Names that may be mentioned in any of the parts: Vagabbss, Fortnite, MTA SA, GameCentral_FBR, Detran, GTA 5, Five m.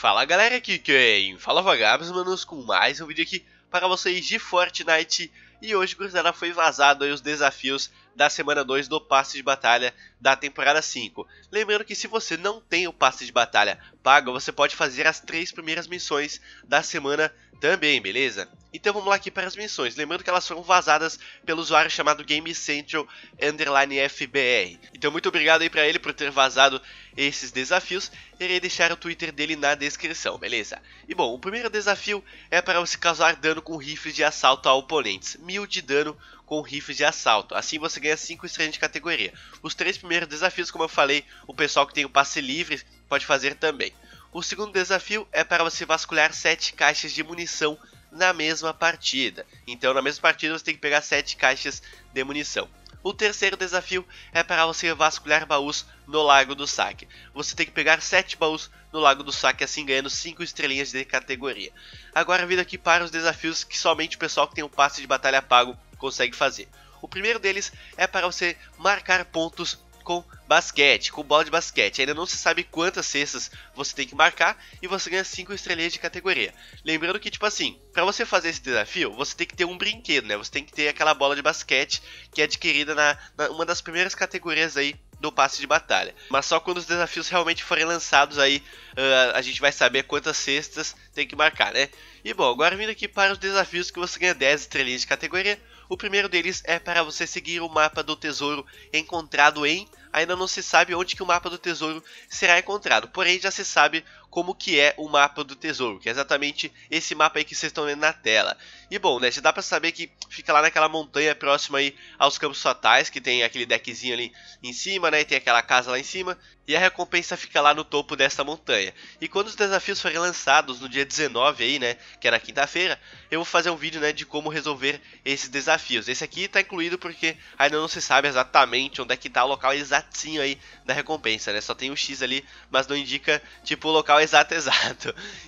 Fala galera, aqui quem fala Vagabbss, manos, com mais um vídeo aqui para vocês de Fortnite. E hoje, gurizada, foi vazado aí os desafios da semana 2 do passe de batalha da temporada 5. Lembrando que se você não tem o passe de batalha pago, você pode fazer as 3 primeiras missões da semana também, beleza? Então vamos lá aqui para as missões. Lembrando que elas foram vazadas pelo usuário chamado GameCentral_FBR. Então muito obrigado aí para ele por ter vazado esses desafios. Irei deixar o Twitter dele na descrição, beleza? E bom, o primeiro desafio é para você causar dano com rifles de assalto a oponentes. 1000 de dano com rifles de assalto. Assim você ganha 5 estrelas de categoria. Os 3 primeiros desafios, como eu falei, o pessoal que tem o passe livre pode fazer também. O segundo desafio é para você vasculhar 7 caixas de munição na mesma partida. Então na mesma partida você tem que pegar 7 caixas de munição. O terceiro desafio é para você vasculhar baús no Lago do Saque. Você tem que pegar 7 baús no Lago do Saque, assim ganhando 5 estrelinhas de categoria. Agora vindo aqui para os desafios que somente o pessoal que tem o passe de batalha pago consegue fazer. O primeiro deles é para você marcar pontos com basquete, com bola de basquete. Ainda não se sabe quantas cestas você tem que marcar e você ganha 5 estrelinhas de categoria. Lembrando que, tipo assim, pra você fazer esse desafio, você tem que ter um brinquedo, né? Você tem que ter aquela bola de basquete que é adquirida na uma das primeiras categorias aí do passe de batalha. Mas só quando os desafios realmente forem lançados aí, a gente vai saber quantas cestas tem que marcar, né? E bom, agora vindo aqui para os desafios que você ganha 10 estrelinhas de categoria. O primeiro deles é para você seguir o mapa do tesouro encontrado em... Ainda não se sabe onde que o mapa do tesouro será encontrado, porém já se sabe como que é o mapa do tesouro, que é exatamente esse mapa aí que vocês estão vendo na tela. E bom, né, já dá pra saber que fica lá naquela montanha próxima aí aos Campos Fatais, que tem aquele deckzinho ali em cima, né, e tem aquela casa lá em cima. E a recompensa fica lá no topo dessa montanha. E quando os desafios forem lançados no dia 19 aí, né, que é na quinta-feira, eu vou fazer um vídeo, né, de como resolver esses desafios. Esse aqui tá incluído porque ainda não se sabe exatamente onde é que tá o local exatinho aí da recompensa, né. Só tem um X ali, mas não indica, tipo, o local exato.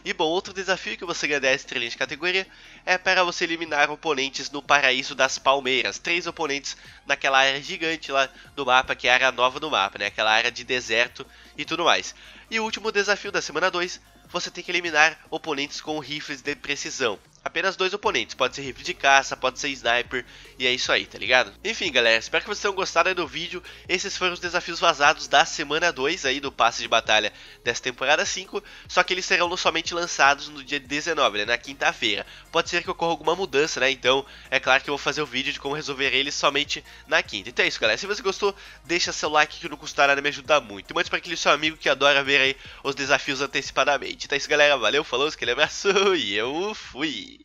E bom, outro desafio que você ganha 10 estrelinhas de categoria é para você eliminar oponentes no Paraíso das Palmeiras. 3 oponentes naquela área gigante lá do mapa, que é a área nova do mapa, né, aquela área de deserto e tudo mais. E o último desafio da semana 2, você tem que eliminar oponentes com rifles de precisão. Apenas 2 oponentes, pode ser rifle de caça, pode ser sniper, e é isso aí, tá ligado? Enfim, galera, espero que vocês tenham gostado aí do vídeo. Esses foram os desafios vazados da semana 2 aí do passe de batalha dessa temporada 5, só que eles serão somente lançados no dia 19, né, na quinta-feira. Pode ser que ocorra alguma mudança, né, então é claro que eu vou fazer o vídeo de como resolver eles somente na quinta. Então é isso, galera, se você gostou, deixa seu like que não custa nada, me ajuda muito. E mande pra aquele seu amigo que adora ver aí os desafios antecipadamente. Então é isso, galera, valeu, falou, aquele abraço e eu fui!